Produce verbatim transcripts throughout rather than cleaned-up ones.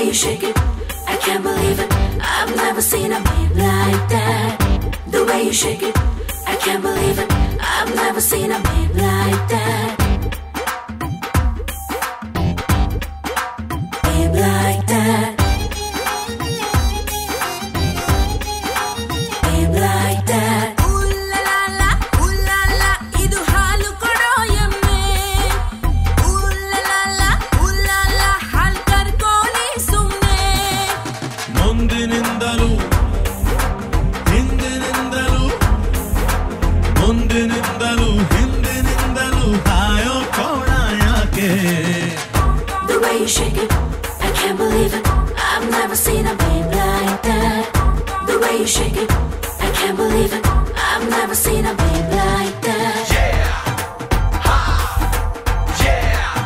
way you shake it, I can't believe it. I've never seen a beat like that. The way you shake it, I can't believe it. I've never seen a beat like that. Beat like that. Beat like that. Ooh la la la, ooh la la, idu halu kodo yamme. Ooh la la la, ooh la la, hal kar koni sumne. Mondinindalu, hindinindalu, mondinindalu, hindinindalu, hayo koda yake. The way you shake it, I can't believe it. I've never seen a beat like that. The way you shake it, I can't believe it. I've never seen a beat like that. Yeah, ha, yeah,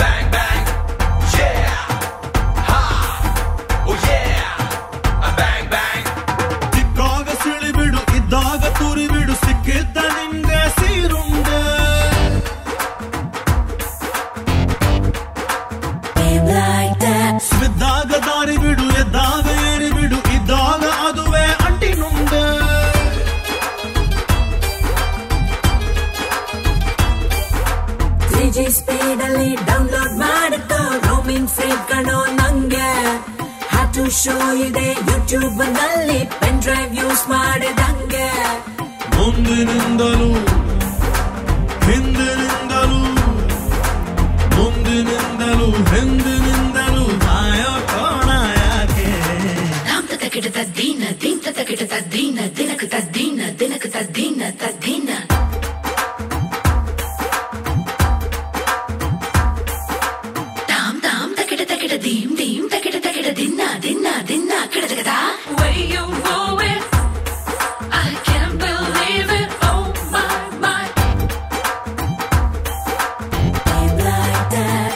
bang bang, yeah, ha, oh yeah, bang bang. Tikkaga sili bidu, idaga turi bidu, sikkida nimge sirunde. Beat like that. Svidaga dari bidu, edaga eri bidu, idaga aduve anti nunde. three G speed alli download madko roaming free kano nange how to show you the YouTube nalli pen drive use madidange Mondinindalu, hindinindalu, mondinindalu, hindinindalu, hayo koda yake. Lam ta takita ta dina, din ta takita ta dina, dinak ta dina, dinak ta dina, ta dina. Dam dam takita takita dim dim takita takita dinna dinna dinna kida kida da. Way you know it, I can't believe it. Oh my my. Beat like that.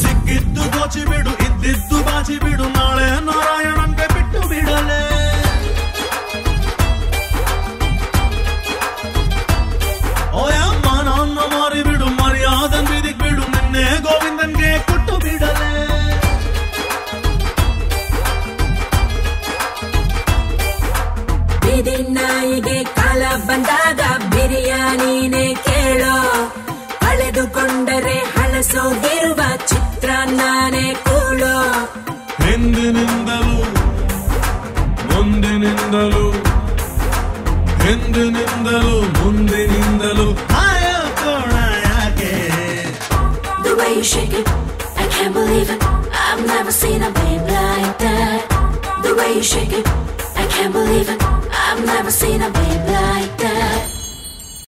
ಸಿಕ್ಕಿದ್ದು ದೋಚಿ ಬಿಡು, ಇದ್ದಿದ್ದು ಬಾಚಿ ಬಿಡು, ನಾಳೆ ನಾರಾಯಣನ್ಗೆ ಬಿಟ್ಟು ಬಿಡಲೆ. ಓಯಮ್ಮ ನನ್ನ ಮಾರಿ ಬಿಡು, ಮರ್ಯಾದನ್ ಬೀದಿಗ್ ಬಿಡು, ನಿನ್ನೆ ಗೋವಿಂದನ್ಗೆ ಕೊಟ್ಟು ಬಿಡಲೆ. ಬೀದಿ ನಾಯಿಗೆ ಕಾಲ ಬಂದಾಗ ಬಿರಿಯಾನಿನೇ ಕೇಳೋ, ಕಳೆದುಕೊಂಡರೆ ಹಳಸೋಗಿರುವ ಚಿತ್ರಾನ್ನನೇ ಕೂಳೋ. ಹಿಂದಿನಿಂದಲೂ, ಮುಂದಿನಿಂದಲೂ, ಹಿಂದಿನಿಂದಲೂ, ಮುಂದಿನಿಂದಲೂ, ಹಾಯೋ ಕೋಣ ಯಾಕೆ. The way you shake it, I can't believe it. I've never seen a babe like that. The way you shake it, I can't believe it. I've never seen a babe like that.